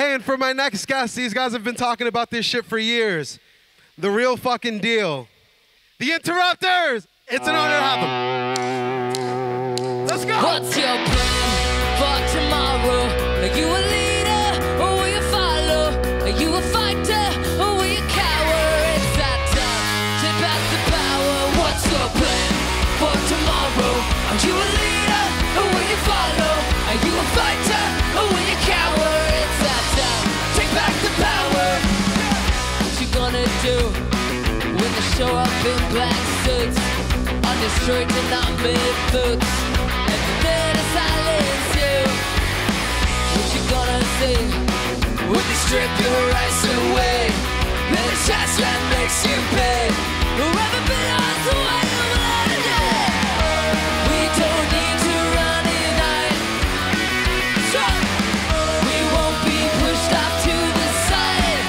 Hey, and for my next guest, these guys have been talking about this shit for years. The real fucking deal. The Interrupters! It's an honor to have them. Let's go! What's your plan for tomorrow? Are you a leader or will you follow? Are you a fighter or will you cower? It's that time to pass the power. What's your plan for tomorrow? Are you a leader or will you follow? Are you a fighter or will you cower? It's that time, take back the power. What you gonna do when they show up in black suits? Destroyed to not make books, and then I silence you. What you gonna see when they strip your rights away? And the trash that makes you pay. Whoever belongs to what you learned it. We don't need to run it out. We won't be pushed off to the side.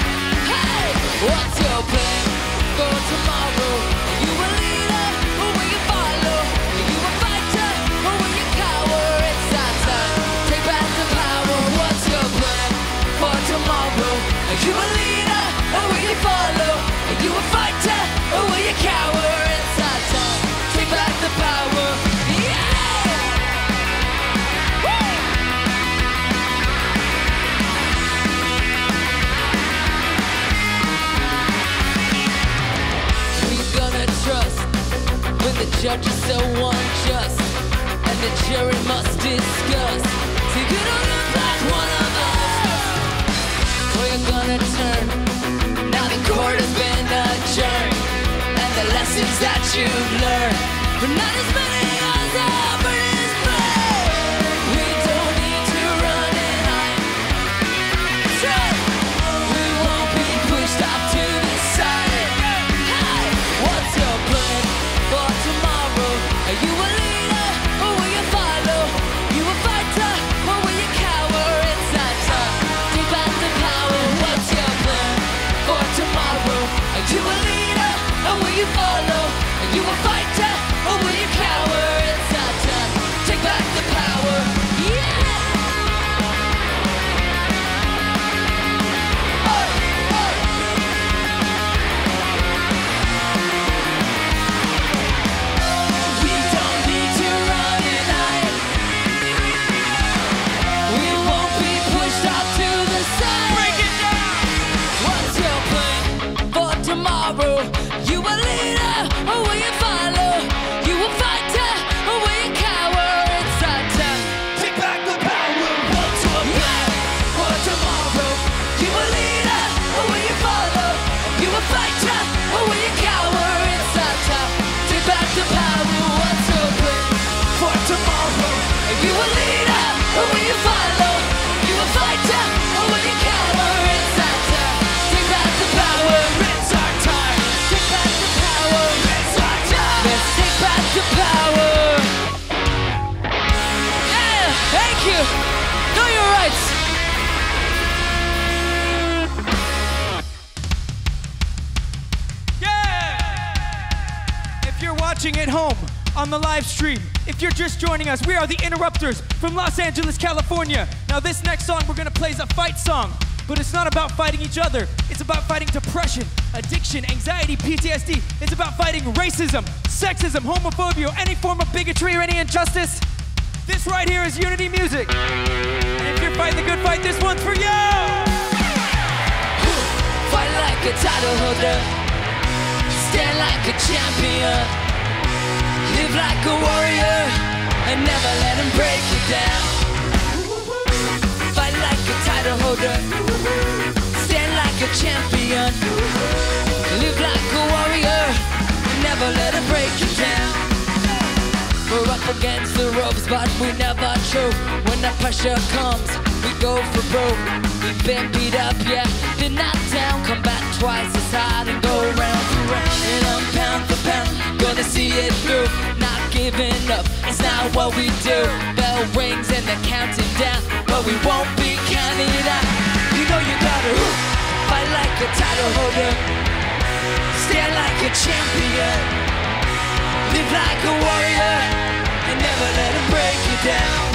Hey, what's your plan for tomorrow? Are you a leader? Are you a leader, or will you follow? Are you a fighter, or will you cower? It's our time, take back the power. Yeah! Woo! Who you gonna trust when the judge is so unjust? And the jury must discuss, so you don't look like one of us. Or you're gonna turn, now the court has been adjourned, and the lessons that you've learned, but not as many as ever is played. We don't need to run and hide. We won't be pushed off to the side. Hey, what's your plan for tomorrow? Are you a leader, or will you follow? Are you a fighter, or will you cower? It's not time, take back the power. Are you a leader, or will you follow? Are you a fighter, or will you cower? It's our time, take back the power. Yeah! Oh, oh. We don't need to run and hide. We won't be pushed out to the side. Break it down! What's your plan? Tomorrow, you a leader, or will you follow? You a fighter, or will you cower? It's our time, take back the power. What's your plan for tomorrow? You a leader, or will you follow? You a fighter, or will you cower? It's our time, take back the power. What's your plan for tomorrow? You a leader, or will you follow? You a fighter, or will you cower? It's our time, take back the power. The power. Yeah, thank you. Know your rights. Yeah. If you're watching at home on the live stream, if you're just joining us, we are the Interrupters from Los Angeles, California. Now this next song we're gonna play is a fight song, but it's not about fighting each other. It's about fighting depression, addiction, anxiety, PTSD. It's about fighting racism, sexism, homophobia, any form of bigotry or any injustice. This right here is unity music. And if you're fighting the good fight, this one's for you! Fight like a title holder. Stand like a champion. Live like a warrior. And never let them break you down. Fight like a title holder. Stand like a champion. Live like a warrior. Never let it break you down. We're up against the ropes, but we never choke. When the pressure comes, we go for broke. We've been beat up, yeah, been knocked down. Come back twice as hard and go round and round. And I'm pound for pound, gonna see it through. Not giving up, it's not what we do. Bell rings and they're counting down, but we won't be counted out. You know you gotta fight like a title holder. Stand like a champion. Live like a warrior. And never let it break you down.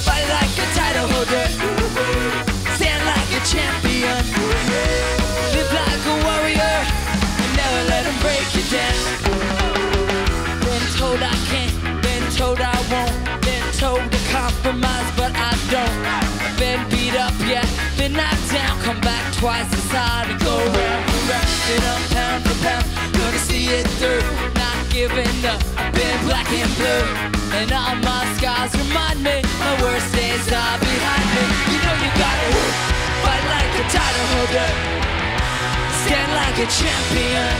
Fight like a title holder. get knocked down, come back twice as hard and go round and round. Get up pound for pound, gonna see it through. Not giving up, I've been black and blue, and all my scars remind me my worst days are behind me. You know you gotta fight like a title holder, stand like a champion,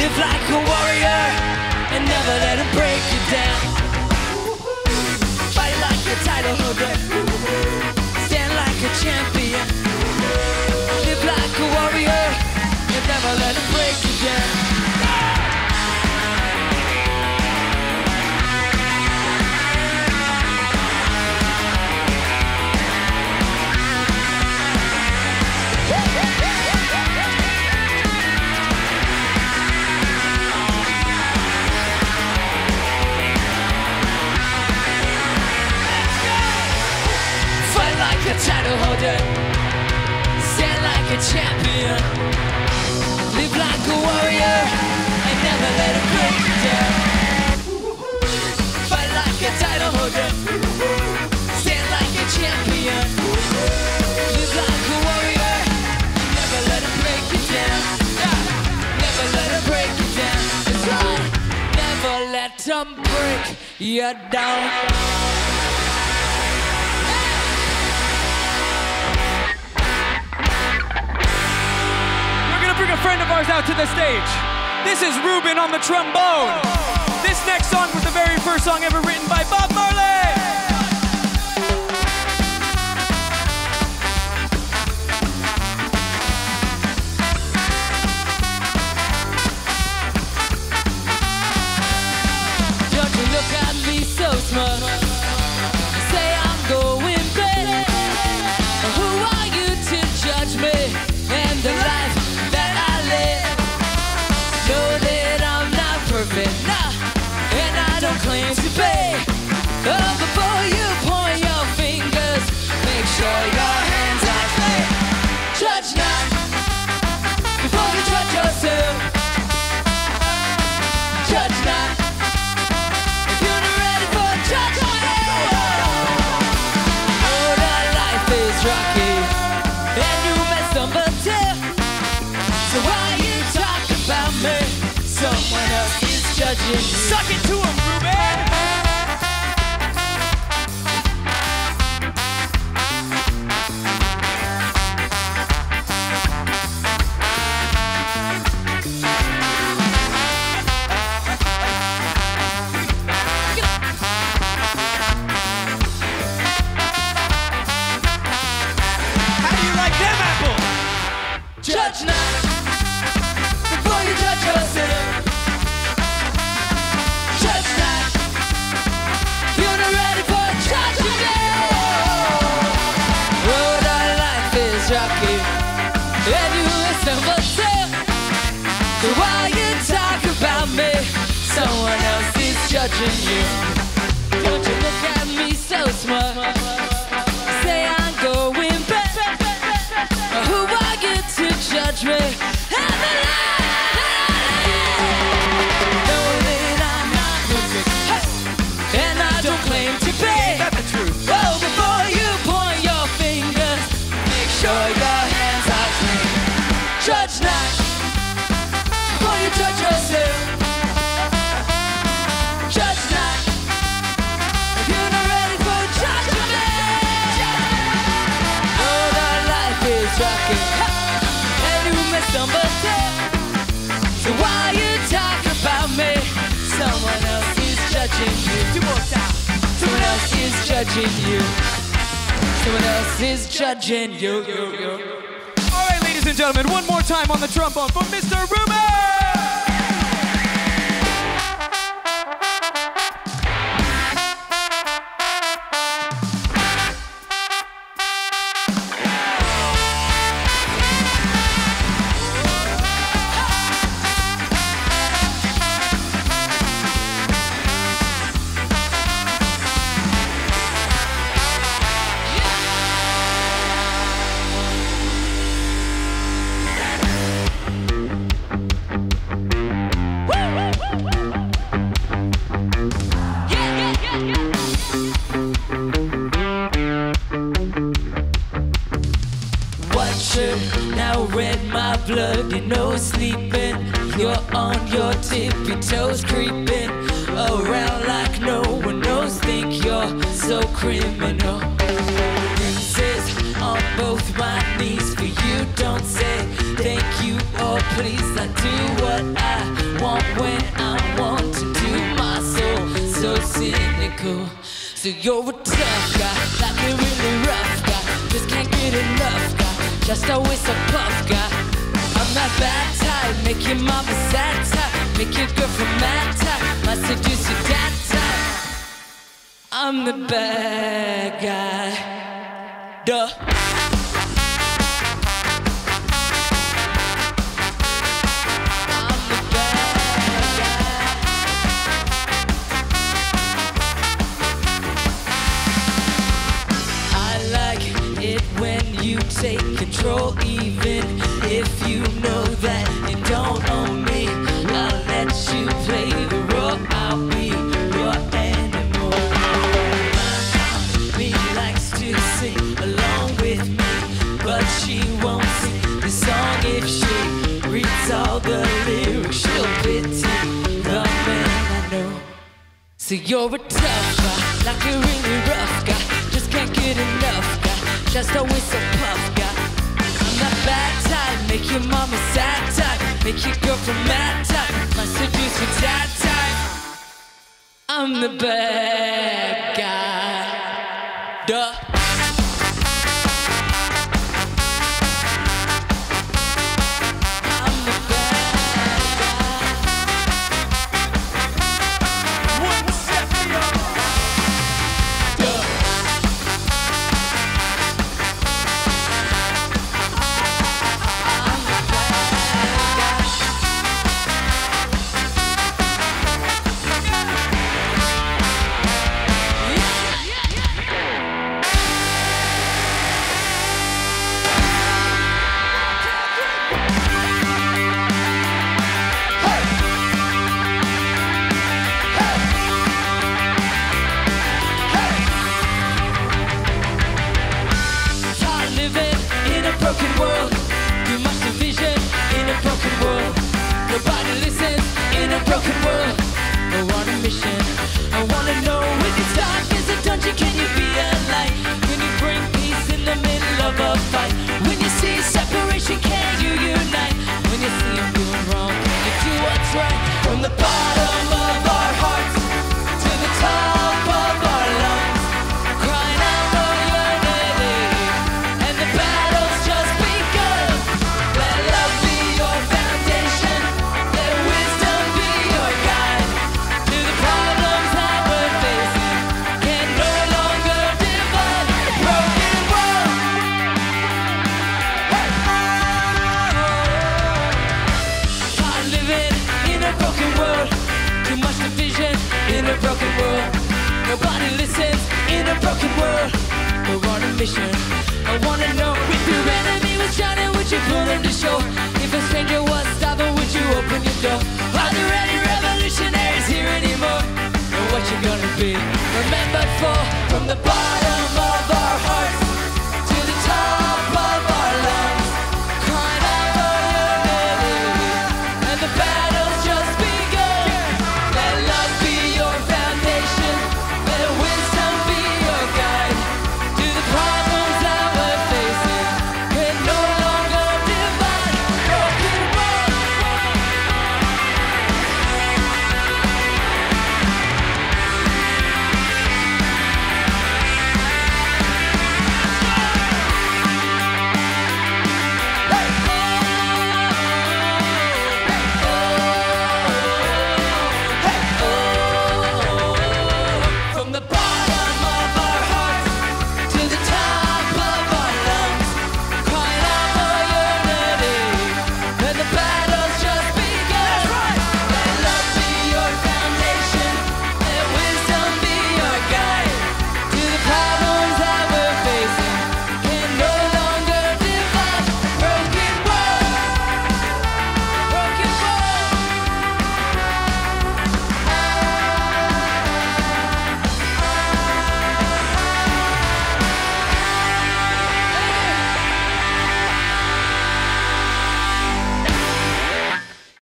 live like a warrior, and never let them break you down. Fight like a title holder, a champion, live like a warrior, and never let it break you down. A title holder, stand like a champion, live like a warrior, and never let it break you down. Fight like a title holder, stand like a champion, live like a warrior, and never let it break you down. Never let it break you down. It's all. Never let them break you down. Bring a friend of ours out to the stage. This is Ruben on the trombone. This next song was the very first song ever written by Bob Marley. Don't you look at me so smug, say I'm going better. Who are you to judge me and the life to pay? Oh, before you point your fingers, make sure your hands are clean. Judge not, before you judge yourself. Judge not, if you're not ready for judgment. Oh, the life is rocky, and you messed up a tip. So why you talk about me? Someone else is judging. Suck it to him, Ruben! sip, now red my blood, you're no sleeping. You're on your tippy toes, creeping around like no one knows. Think you're so criminal. Bruises on both my knees for you. Don't say thank you or please. I do what I want when I want to do. My soul so cynical. So you're a tough guy, like a really rough guy. Just can't get enough guy, just always a puff guy. I'm that bad type, make your mama sad type, make your girlfriend mad type, might seduce your dad type. I'm the bad guy, duh. Take control, even if you know that you don't own me. I'll let you play the role, I'll be your animal. My mommy likes to sing along with me, but she won't sing the song if she reads all the lyrics. She'll pity the man I know. So you're a tough guy, like a really rough guy, just can't get enough guy, just always a puff guy. I'm that bad type, make your mama sad type, make your girlfriend mad type, my seduce your dad type. I'm the bad guy, duh. I'm the bad guy. One step beyond. Remember, from the bottom of our hearts.